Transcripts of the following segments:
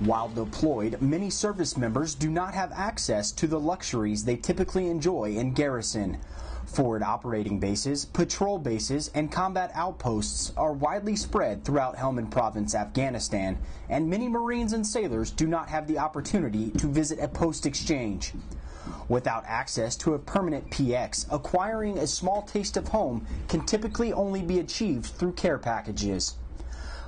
While deployed, many service members do not have access to the luxuries they typically enjoy in garrison. Forward operating bases, patrol bases, and combat outposts are widely spread throughout Helmand Province, Afghanistan, and many Marines and sailors do not have the opportunity to visit a post exchange. Without access to a permanent PX, acquiring a small taste of home can typically only be achieved through care packages.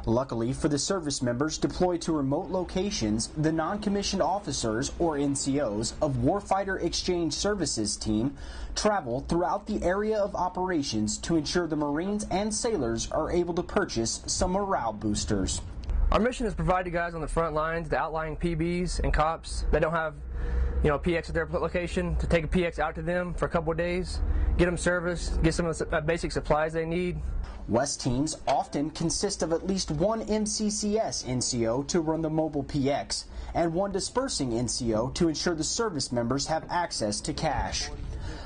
Luckily for the service members deployed to remote locations, the non-commissioned officers, or NCOs, of Warfighter Exchange Services Team travel throughout the area of operations to ensure the Marines and sailors are able to purchase some morale boosters. Our mission is to provide you guys on the front lines, the outlying PBs and cops that don't have PX at their location, to take a PX out to them for a couple of days, get them service, get some of the basic supplies they need. West teams often consist of at least one MCCS NCO to run the mobile PX and one dispersing NCO to ensure the service members have access to cash.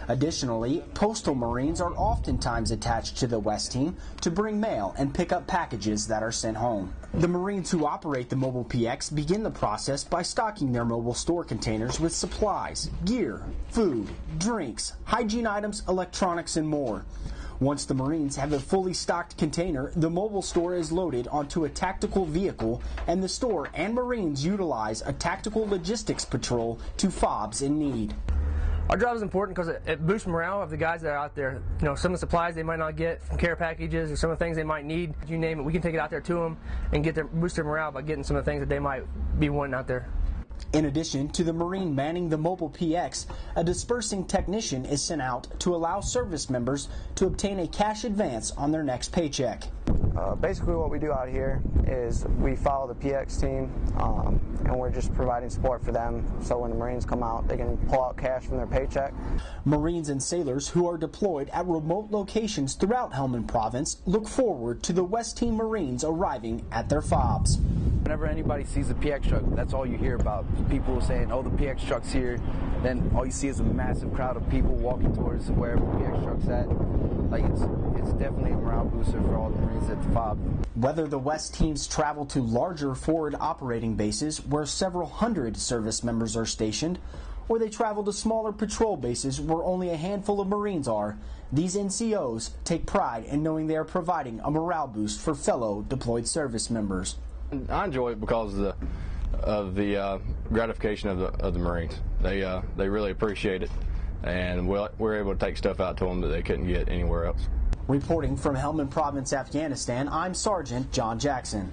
Additionally, Postal Marines are oftentimes attached to the West team to bring mail and pick up packages that are sent home. The Marines who operate the mobile PX begin the process by stocking their mobile store containers with supplies, gear, food, drinks, hygiene items, electronics, and more. Once the Marines have a fully stocked container, the mobile store is loaded onto a tactical vehicle, and the store and Marines utilize a tactical logistics patrol to FOBs in need. Our job is important because it boosts morale of the guys that are out there. Some of the supplies they might not get from care packages, or some of the things they might need, you name it, we can take it out there to them and boost their morale by getting some of the things that they might be wanting out there. In addition to the Marine manning the mobile PX, a dispersing technician is sent out to allow service members to obtain a cash advance on their next paycheck. Basically what we do out here is we follow the PX team, and we're just providing support for them, so when the Marines come out, they can pull out cash from their paycheck. Marines and sailors who are deployed at remote locations throughout Helmand Province look forward to the West Team Marines arriving at their FOBs. Whenever anybody sees the PX truck, that's all you hear about. People saying, oh, the PX truck's here. Then all you see is a massive crowd of people walking towards wherever the PX truck's at. Like, it's definitely a morale booster for all the Marines at the FOB. Whether the West teams travel to larger forward operating bases where several hundred service members are stationed, or they travel to smaller patrol bases where only a handful of Marines are, these NCOs take pride in knowing they are providing a morale boost for fellow deployed service members. I enjoy it because of the gratification of the Marines. They really appreciate it, and we're able to take stuff out to them that they couldn't get anywhere else. Reporting from Helmand Province, Afghanistan, I'm Sergeant John Jackson.